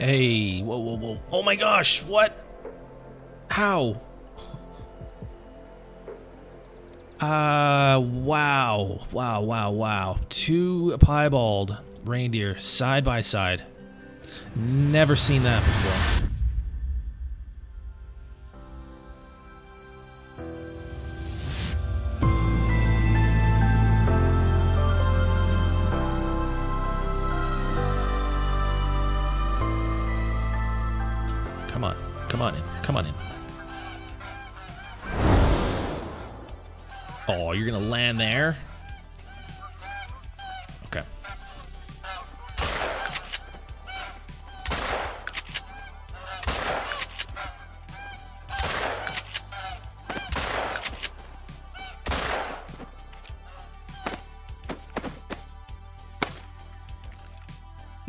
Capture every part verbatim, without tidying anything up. Hey, whoa, whoa, whoa. Oh my gosh, what? How? Uh, wow. Wow, wow, wow. Two piebald reindeer side by side. Never seen that before. Come on, come on in, come on in. Oh, you're gonna land there? Okay.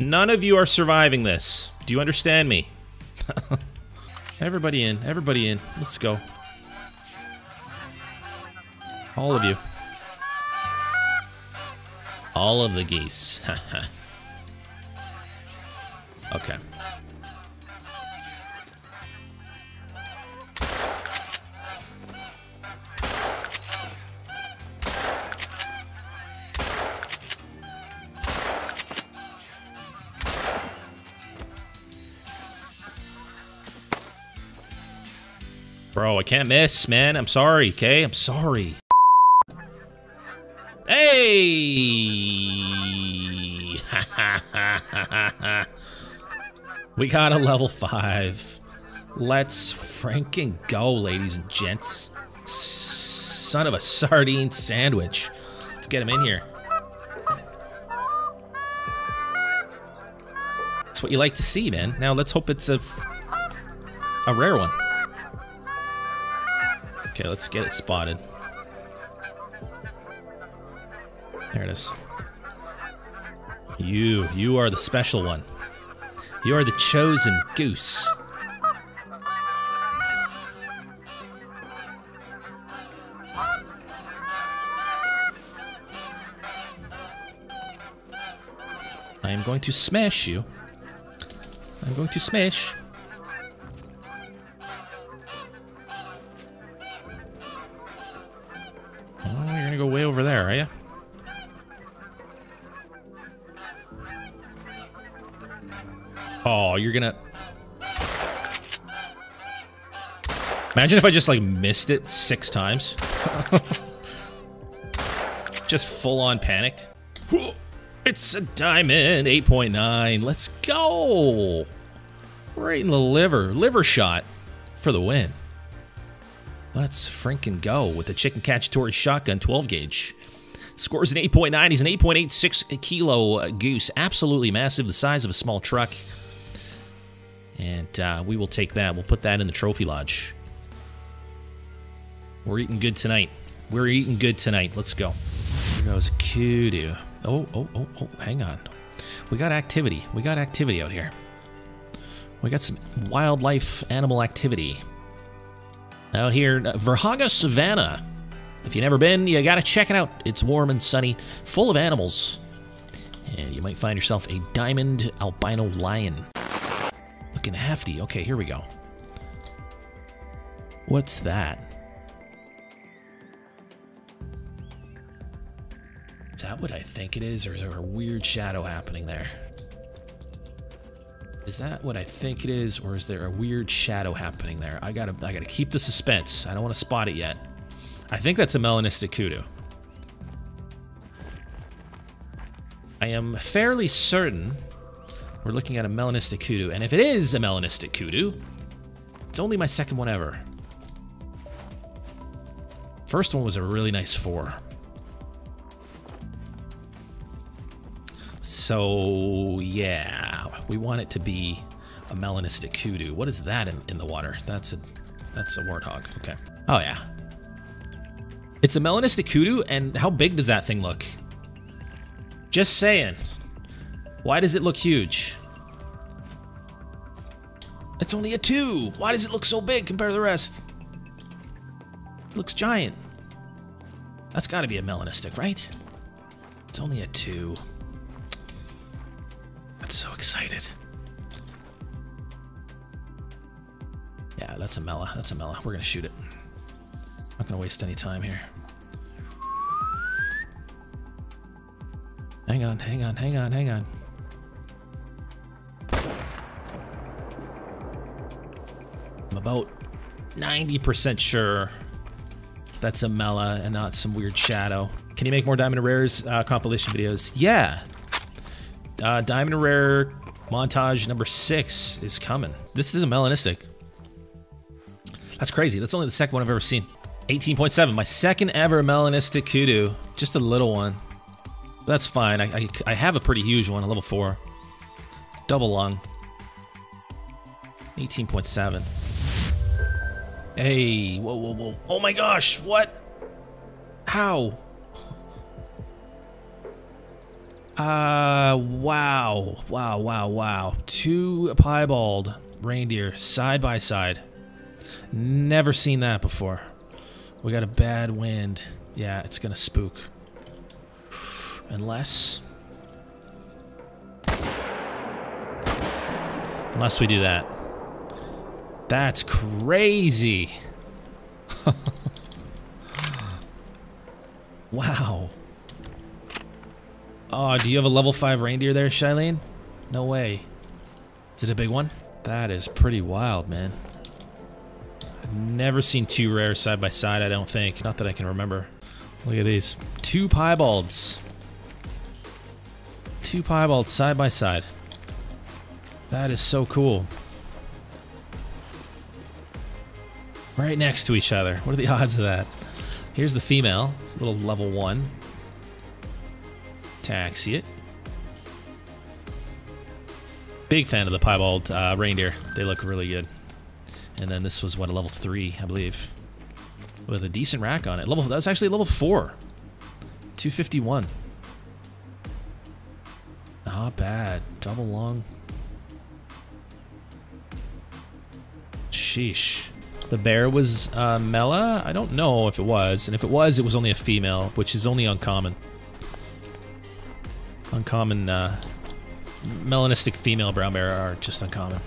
None of you are surviving this. Do you understand me? Everybody in, everybody in. Let's go. All of you. All of the geese. Okay. Bro, I can't miss, man. I'm sorry, okay? I'm sorry. Hey! We got a level five. Let's franking go, ladies and gents. Son of a sardine sandwich. Let's get him in here. That's what you like to see, man. Now let's hope it's a, a rare one. Okay, let's get it spotted. There it is. You, you are the special one. You are the chosen goose. I am going to smash you. I'm going to smash. Oh, you're gonna go way over there, are you? Oh, you're gonna... Imagine if I just, like, missed it six times. Just full-on panicked. It's a diamond, eight point nine. Let's go! Right in the liver. Liver shot for the win. Let's freaking go with the Chicken Cacciatore Shotgun twelve gauge. Scores an eight point nine. He's an eight point eight six kilo goose. Absolutely massive. The size of a small truck. And uh, we will take that. We'll put that in the trophy lodge. We're eating good tonight. We're eating good tonight. Let's go. Here goes Kudu. Oh, oh, oh, oh, hang on. We got activity. We got activity out here. We got some wildlife animal activity. Out here, Verhaga Savannah. If you've never been, you gotta check it out. It's warm and sunny, full of animals. And you might find yourself a diamond albino lion. Looking hefty. Okay, here we go. What's that? Is that what I think it is, or is there a weird shadow happening there? Is that what I think it is, or is there a weird shadow happening there? I gotta, I gotta keep the suspense. I don't want to spot it yet. I think that's a Melanistic Kudu. I am fairly certain. We're looking at a Melanistic Kudu, and if it is a Melanistic Kudu, it's only my second one ever. First one was a really nice four. So, yeah, we want it to be a Melanistic Kudu. What is that in, in the water? That's a, that's a warthog, okay. Oh, yeah. It's a Melanistic Kudu, and how big does that thing look? Just saying. Why does it look huge? It's only a two. Why does it look so big compared to the rest? It looks giant. That's gotta be a Melanistic, right? It's only a two. I'm so excited. Yeah, that's a Mela. That's a Mela. We're gonna shoot it. Not gonna waste any time here. Hang on, hang on, hang on, hang on. I'm about ninety percent sure that's a Mela and not some weird shadow. Can you make more Diamond and Rares uh, compilation videos? Yeah. Uh, Diamond and Rare montage number six is coming. This is a Melanistic. That's crazy. That's only the second one I've ever seen. eighteen point seven, my second ever Melanistic Kudu. Just a little one. That's fine. I, I, I have a pretty huge one, a level four. Double lung. eighteen point seven. Hey, whoa, whoa, whoa. Oh my gosh, what? How? Uh, wow. Wow, wow, wow. Two piebald reindeer side by side. Never seen that before. We got a bad wind. Yeah, it's gonna spook. Unless... Unless we do that. That's crazy. Wow. Oh, do you have a level five reindeer there, Shailene? No way. Is it a big one? That is pretty wild, man. I've never seen two rares side by side, I don't think. Not that I can remember. Look at these. Two piebalds. Two piebalds side by side. That is so cool. Right next to each other. What are the odds of that? Here's the female, little level one. Taxi it. Big fan of the piebald uh, reindeer. They look really good. And then this was what, a level three, I believe, with a decent rack on it. Level that's actually level four. two fifty-one. Not bad. Double long. Sheesh. The bear was uh, Mela? I don't know if it was. And if it was, it was only a female, which is only uncommon. Uncommon, uh, melanistic female brown bear are just uncommon.